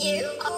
You are